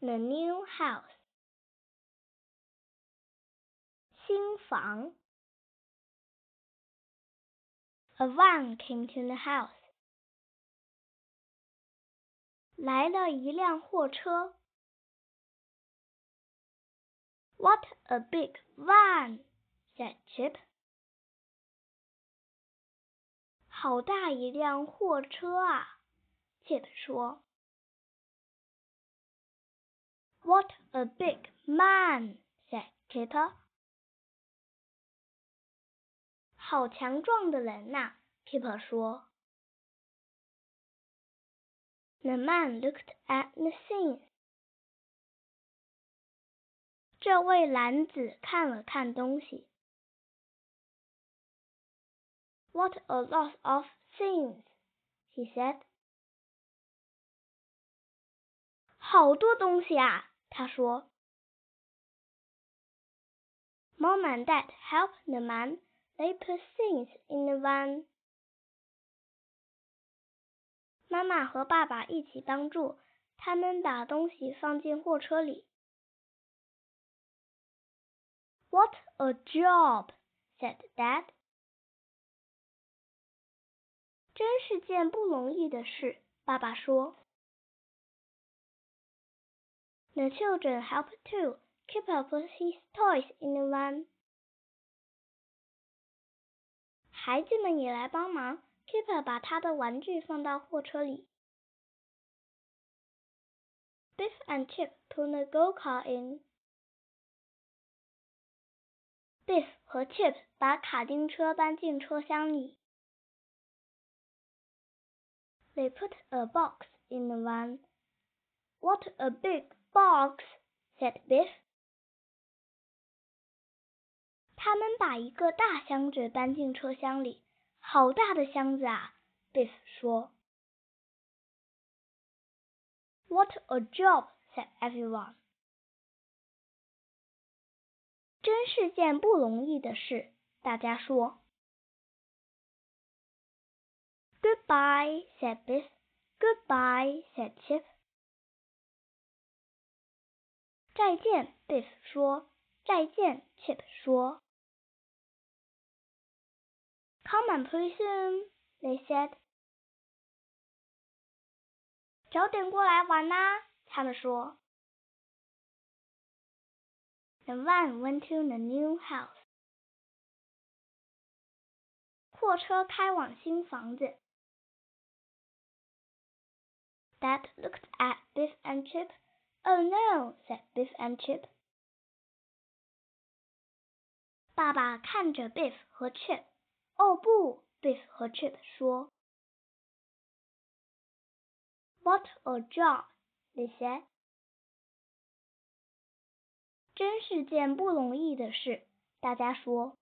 The new house. 新房. A van came to the house. 来了一辆货车。What a big van, said Chip. 好大一辆货车啊 ,Chip 说。What a big man, said Kipper. 好强壮的人啊 ,Kipper 说。The man looked at the scene. 这位男子看了看东西。What a lot of things, he said. 好多东西啊，他说。Mom and Dad helped the man. They put things in the van. 妈妈和爸爸一起帮助，他们把东西放进货车里。What a job, said Dad. 真是件不容易的事，爸爸说。The children helped too. Kipper put his toys in the van. 孩子们也来帮忙 ,Kipper 把他的玩具放到货车里。Biff and Chip put the go-kart in. Biff 和 Chip 把卡丁车搬进车厢里。They put a box in the van. What a big box, said Biff. 他们把一个大箱子搬进车厢里。好大的箱子啊 ,Biff 说。What a job, said everyone. 真是件不容易的事，大家说。Goodbye, said Biff. Goodbye, said Chip. 再见 ,Biff 说。再见 ,Chip 说。Come and play soon, they said. 早点过来玩啦，他们说。The van went to the new house. 货车开往新房子。Dad looked at Biff and Chip. Oh no, said Biff and Chip. 爸爸看着 Biff 和 Chip. 哦不 ，Biff 和 Chip 说。What a job, they said. 真是件不容易的事，大家说。